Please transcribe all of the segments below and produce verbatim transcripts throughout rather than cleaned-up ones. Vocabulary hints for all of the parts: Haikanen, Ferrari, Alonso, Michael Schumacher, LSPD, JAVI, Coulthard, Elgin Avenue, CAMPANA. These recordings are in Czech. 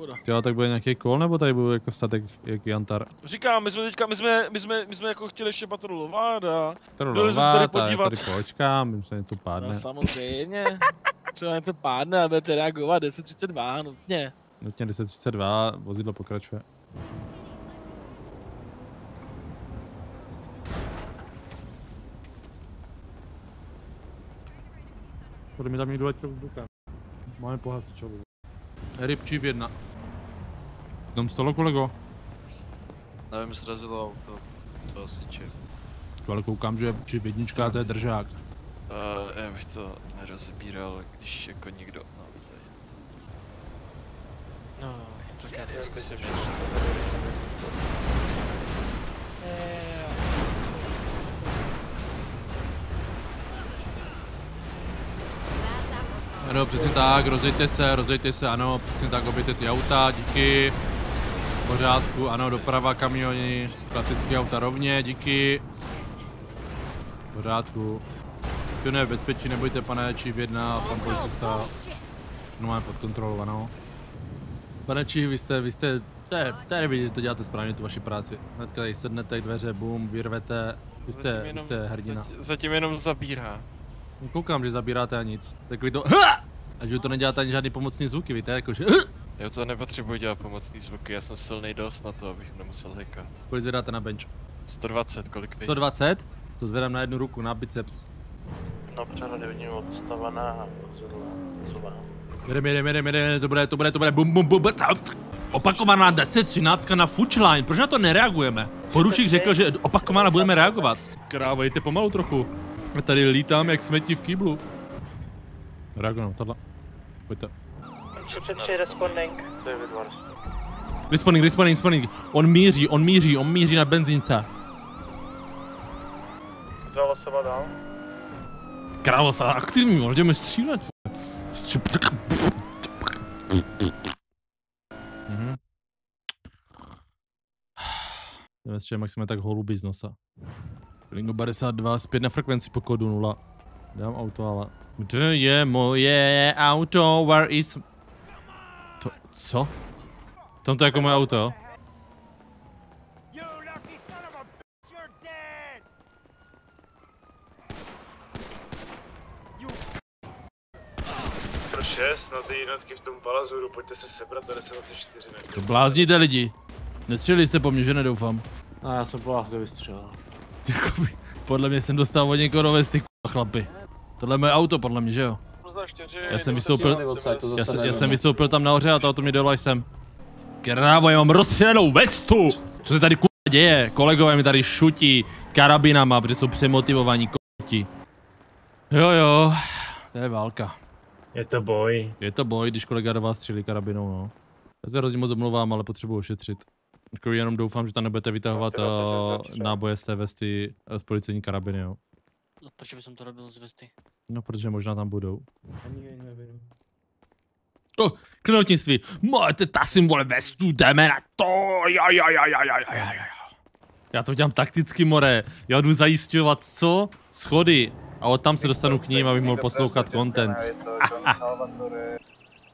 Voda. Tyjo, tak bude nějaký kol, nebo tady bude jako statek, jak Jantar? Říkám, my jsme teďka, my jsme, my jsme, my jsme jako chtěli ještě patrolovat a... Patrolovat a podívat. Tady počkám, jim se něco pádne. No samozřejmě, třeba něco pádne a budete reagovat deset třicet dva, nutně. Nutně deset třicet dva, vozidlo pokračuje. Podle mi tam někdo letěl vzduchem. Máme pohasičovou. Rybčí v jedna. Tam stalo, kolego? Nevím, srazilo auto. To asi ček. Ale koukám, že rybčí v jednička a to je držák. Uh, já bych to nerozbíral, když jako někdo... No, tady. No, tak já to zkusím. Ano, přesně tak, rozejte se, rozejte se, ano, přesně tak, obejte ty auta, díky. V pořádku, ano, doprava, kamiony, klasické auta rovně, díky. V pořádku. Kdo je v bezpečí, nebojte, pane Čív jedna, pan policista. No, máme pod kontrolou, ano. Pane Čív, vy jste, vy jste, to je vidět, že to děláte správně, tu vaši práci. Hnedka tady sednete k dveře, bum, vyrvete, vy jste, zatím jenom, vy jste hrdina. Zatím jenom zabírá. Koukám, že zabíráte a nic. Takový to HA! A že to neděláte ani žádný pomocný zvuky, víte, jakože HA! Já to nepotřebuji dělat pomocný zvuky, já jsem silný dost na to, abych nemusel hekat. Kolik zvedáte na bench? sto dvacet, kolik vy? sto dvacet? To zvedám na jednu ruku, na biceps. No, přehledy vidím odstavená, zvedla. Jedem, jedem, jedem, jedem, to bude, to bude, to bude, bum, bum, bum, opakovaná deset třináct na foodline, proč na to nereagujeme? Poručík řekl, že opakovaná budeme reagovat. Krávejte pomalu trochu. Tady lítám jak smetí v kýblu. Reagonou, tohle. Pojďte. tři tři tři, responding. Responding, responding, responding. On míří, on míří, on míří na benzínce. Dala se dál. Králo se aktivní, můžeme střílet. Mhm. Jdeme střílet maximálně tak holuby z nosa. Lingo padesát dva, zpět na frekvenci po kodu nula. Dám auto, ale... Kde je moje auto? Where is... To... co? Tam to je jako moje auto, jo? šest na ty jednotky v tom palazuru, pojďte se sebrat, tady se dvacet čtyři ne. To blázníte lidi. Nestřelili jste po mně, že nedoufám. A já jsem po vás nevystřelil. Podle mě jsem dostal od někoho nové styku, chlapi. Tohle je moje auto, podle mě, že jo? Já jsem vystoupil, já jsem, já jsem vystoupil tam nahoře a to auto mi dojelo sem. Krávo, já mám rozstřelenou vestu! Co se tady k***a děje? Kolegové mi tady šutí karabinama, protože jsou přemotivovaní k***ti. Jo jo, to je válka. Je to boj. Je to boj, když kolega do vás střílí karabinou, no. Já se hrozně moc omlouvám, ale potřebuji ošetřit. Takový jenom doufám, že tam nebudete vytahovat no, uh, náboje z té vesty uh, z policejní karabiny, jo. No, proč by jsem to robil z vesty? No, protože možná tam budou. Ani je nevím. Oh, knotnictví! Máte ta symbole vestu, jdeme na to! Já to dělám takticky, more. Já jdu zajišťovat co? Schody. A od tam se dostanu k ním, abych mohl poslouchat content.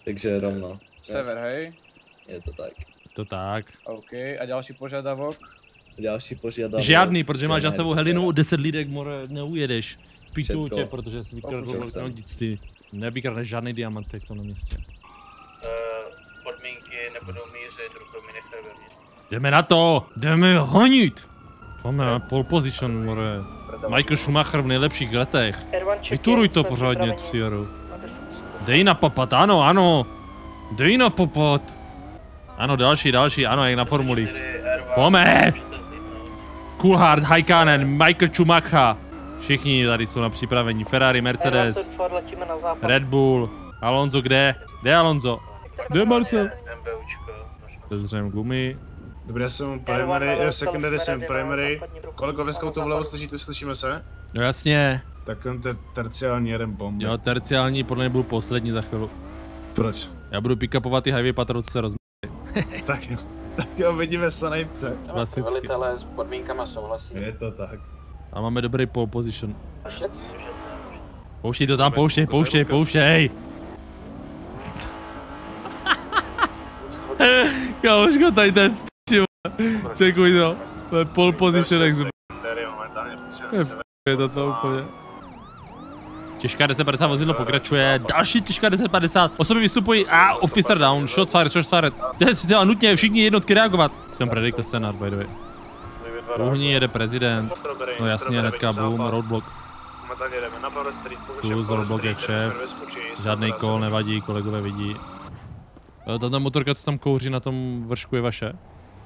Takže rovno. Sever, hej? Je to tak. To tak. OK, a další požadavok? Další požadavok. Žádný, protože máš na sebou Helinu, deset lídek more neujedeš. Pitu tě, protože jsi vykradl dítství. Nevykradneš žádný diamantek v tom městě. Uh, podmínky nebudou mířit, rukou mi nechte vevnitř. Jdeme na to! Jdeme honit! Máme pole position, more. Michael Schumacher v nejlepších letech. Vyturuj to pořádně, tu Sierru. Dej na papat, ano, ano! Dej na papat! Ano, další, další, ano, jak na formuli. Pome! Coulthard, Haikanen, Michael Schumacher. Všichni tady jsou na připravení. Ferrari, Mercedes, Red Bull. Alonso kde? Kde Alonso? Kde Marcel? Zřejmě gumy. Dobře, já jsem primary, já secondary jsem primary. Koliko veskou to vlevo slyšíte, slyšíme se? Jo jasně. Tak to je terciální jeden bomb. Jo, terciální podle mě budu poslední za chvíli. Proč? Já budu pick-upovat ty highway patrol, co se rozmí. Tak jo, tak jo, vidíme se nejpce. Klasicky. S podmínkama souhlasí. Je to tak. A máme dobrý pole position. Pouštěj to tam, pouštěj, pouštěj, pouštěj. Kámoško, tady to je p***, čekuj to. To je pole position ex. Je toto úplně. Těžká deset padesát vozidlo pokračuje, další těžká deset padesát, osoby vystupují a ah, officer down, shots fired, shots fired. Teď nutně všichni jednotky reagovat. Jsem predikl scénář, by the way. Uhní jede prezident, no jasně, hnedka boom, roadblock. Plus roadblock jak šéf, žádnej kol nevadí, kolegové vidí. Tato motorka, co tam kouří na tom vršku, je vaše?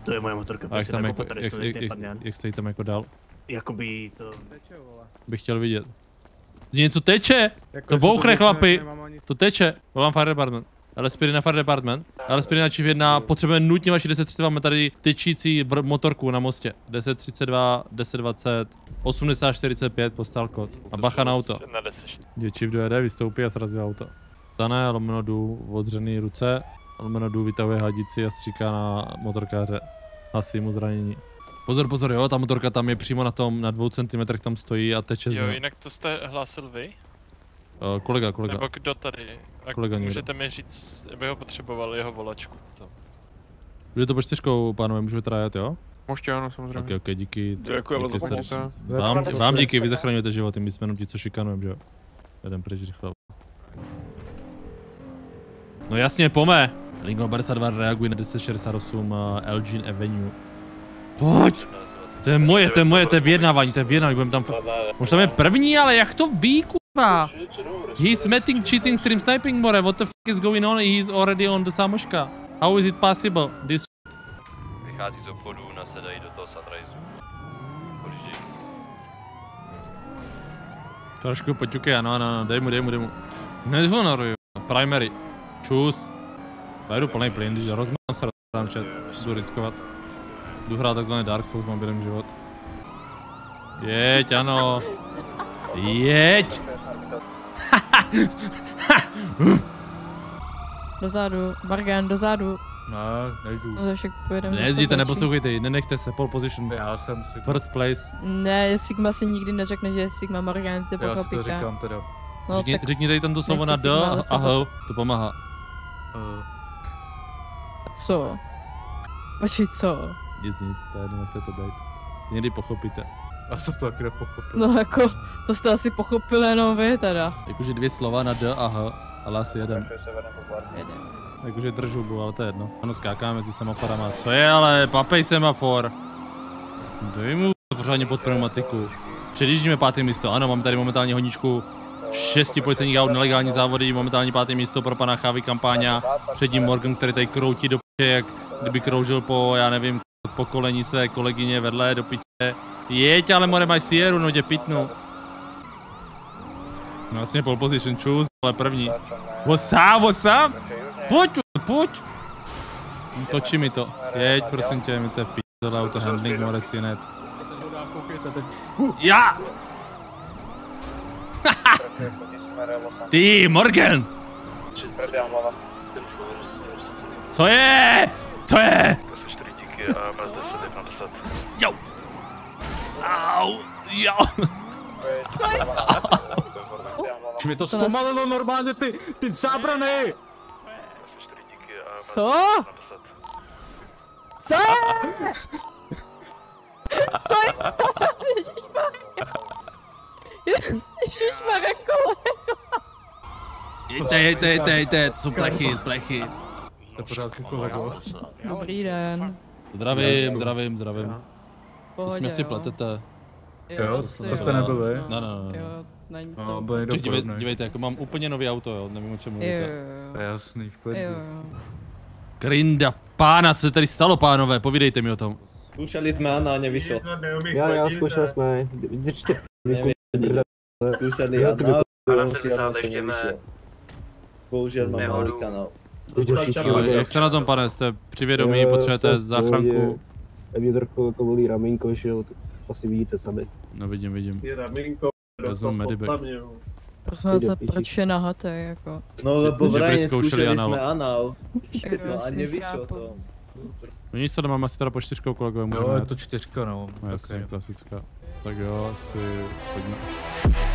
To je moje motorka, prostě nebo potareš to, jak jste ji tam jako dal? Jakoby to... Bych chtěl vidět. Z něco teče! Jako to bouchne chlapy! Ani... To teče! Volám fire department. L S P D na fire department. L S P D na Chief jedna, potřebujeme nutně vaši deset třicet dva, máme tady tečící motorku na mostě. deset třicet dva, deset dvacet, osmdesát čtyřicet pět, postal kód. A bacha na auto. Kde Chief dojede, vystoupí a srazí auto. Stane, lomeno jdu, odřený ruce. Lomeno jdu, vytahuje hadici a stříká na motorkáře. Hasí mu zranění. Pozor, pozor, jo, ta motorka tam je přímo na tom, na dvou centimetrech tam stojí a teče z něj. Jo, jinak to jste hlásil vy? Uh, kolega, kolega. Nebo kdo tady? A kolega můžete mi říct, aby ho potřeboval, jeho volačku. Bude to po čtyřkou, pánové, můžu vytrájet, jo? Můžete, ano, samozřejmě. Ok, ok, díky. Děkuji za pomoc. Vám, vám díky, vy zachraňujete životy, my jsme jenom ti, co šikanujeme, že jo? Jedem pryč rychle. No jasně, pome! Lincoln padesát dva reaguje na deset šedesát osm Elgin Avenue. Pojď! To je moje, to je moje, to je vyjednávání, to je vyjednávání, budeme tam... Možná je první, ale jak to ví, kurva? He's meeting, cheating, stream sniping, more, what the f*** is going on, he's already on the samoška. How is it possible, this shit? Vychází z obchodu, nasedají do toho sunrisu. Pojíždí. Trošku poťukej, ano, ano, ano, dej mu, dej mu, dej mu. Nezvonoruju, primary. Čus. Dajdu plnej plyn, když rozmám se, rozmám chat, budu riskovat. Jdu hrát takzvané Dark Souls, mám během život. Jeď, ano. Jeď! Dozadu, Bargan, dozadu. No, nejdu. No, však pojedeme zase. Nejezdíte, neposlouchejte ji, nenechte se, pole position. Já jsem Sigma. First place. Ne, Sigma si nikdy neřekne, že je Sigma, Morgan, ty pochopíte. Já si to říkám teda. No, Řekni, řekni tady tam to slovo na D a H, to pomáhá. Uh. Co? Počkej, co? Nic, nic, to je jedno, nechce to dejt. Někdy pochopíte. Já jsem to taky nepochopil. No jako, to jste asi pochopili jenom vy teda. Jakože dvě slova na D a H, ale asi jeden. Jeden. Jakože držu bu, ale to je jedno. Ano, skákáme mezi semaforama. Co je ale, papej semafor. Dej mu pořádně pod pneumatiku. Předjíždíme páté místo, ano, mám tady momentálně honičku. šesti policejních aut, nelegální závody, momentálně páté místo pro pana Javi Campana. Před ním Morgan, který tady kroutí do p***, jak kdyby kroužil po, já nevím, po kolení své kolegyně vedle do piče. Jeď, ale more, maj Sieru, no tě pitnu. No vlastně pole position, čus, ale první. What's up, what's up? Pojď, pojď! Točí mi to. Jeď, prosím tě, mi to je p***, auto handling, more, synet. Já! Ty, Morgan! Co je? Co je? Jo! Au! Jo! Už mi to zpomalilo normálně, ty, ty zábrany! Co? Co? Co je? Ježišmarja, kolego! Jejte, jejte, jejte, jejte, to jsou plechy, plechy. Jste pořádku, kolego. Dobrý den. Zdravím, zdravím, zdravím. To jsme si pletete. Jo, to jste nebyli? Ne, ne, ne. Jo, není to. Dívejte, jako mám úplně nový auto, jo, nevím, o čem mluvíte. To je jasný, v klidu. Grinda pána, co se tady stalo, pánové, povídejte mi o tom. Zkoušeli jsme a na ně vyšlo. Já, já, zkoušeli jsme. Držte p***ku. Zkoušeli a na to ně vyšlo. Bohužel mám malý kanál. Jak jste na tom, pane, jste při vědomí, potřebujete záchranku? Mě trochu jako bolí ramínko, že jo, asi vidíte sami. No vidím, vidím. Je ramínko, vezmu mediback. Prosím vás, proč je nahatej, jako? No, lebo vrajně zkoušeli jsme anal. A nevyšlo to. Oni se to mám asi teda po čtyřkou, kolegové, můžeme. Jo, je to čtyřka, no. Jasně, klasická. Tak jo, asi pojďme.